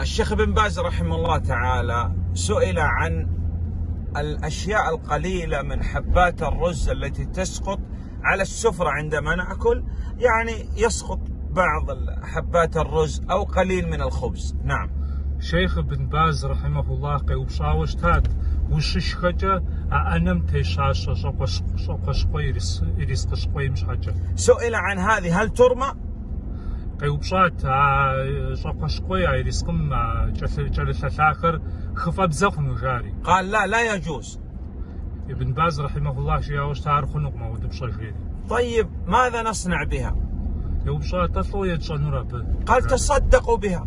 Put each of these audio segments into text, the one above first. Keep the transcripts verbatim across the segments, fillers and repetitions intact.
الشيخ بن باز رحمه الله تعالى سئل عن الأشياء القليلة من حبات الرز التي تسقط على السفرة عندما نأكل، يعني يسقط بعض حبات الرز أو قليل من الخبز. نعم. شيخ بن باز رحمه الله قيوبشاوشتات وششخجة أنم تيشاشة شقشقي رسقشقي مشحجة. سئل عن هذه هل ترمى؟ قيوبشات شقشقي رسقم جلساخر خفاب زخم وجاري. قال لا لا يجوز. ابن باز رحمه الله شياوش تعرف خنق ما ودبشاي غيري. طيب ماذا نصنع بها؟ يوبشا تطلو يتشنورا. قال تصدقوا بها.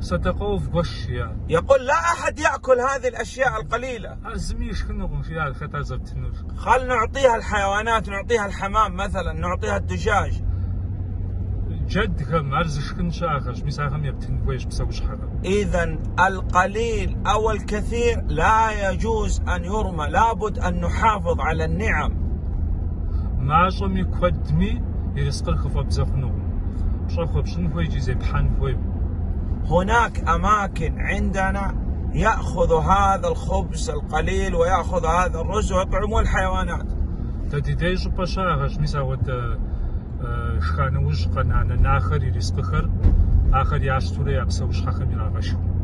صدقوا في وش يعني. يقول لا أحد يأكل هذه الأشياء القليلة. أزميش كنقم فيها الخطأ زبتنوش. خل نعطيها الحيوانات، نعطيها الحمام مثلا، نعطيها الدجاج. جد كم أرزش كن شاخش مساهم يبتنويش بسويش حاجة. إذا القليل أو الكثير لا يجوز أن يرمى، لابد أن نحافظ على النعم. ما شمي قدمي يرزق الخفا بزخنو. بشخو بشنو يجي زي بحن خوي. هناك أماكن عندنا يأخذ هذا الخبز القليل ويأخذ هذا الرز ويطعموه الحيوانات. تديديش بشاهش مساوت شخانوش قنانا ناخر يرسقخر آخر يعشتوري أبسوش حخم يراغشهم.